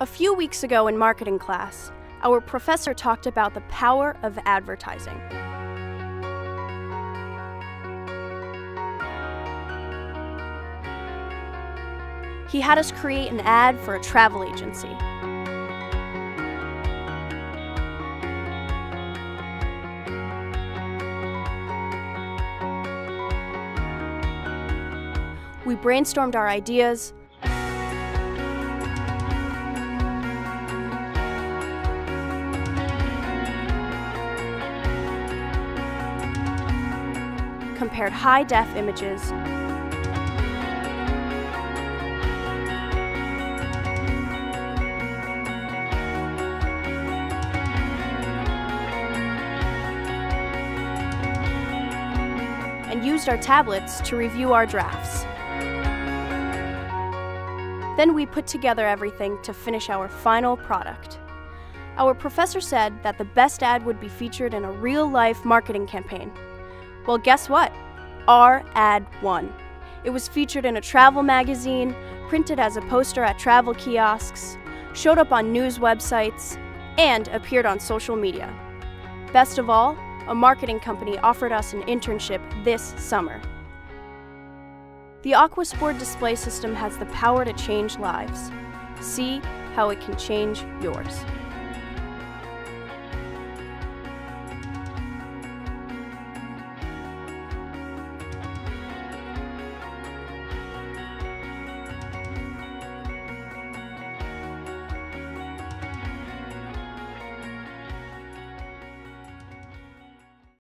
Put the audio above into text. A few weeks ago in marketing class, our professor talked about the power of advertising. He had us create an ad for a travel agency. We brainstormed our ideas, compared high-def images, and used our tablets to review our drafts. Then we put together everything to finish our final product. Our professor said that the best ad would be featured in a real-life marketing campaign. Well, guess what? Our ad won. It was featured in a travel magazine, printed as a poster at travel kiosks, showed up on news websites, and appeared on social media. Best of all, a marketing company offered us an internship this summer. The AQUOS BOARD display system has the power to change lives. See how it can change yours.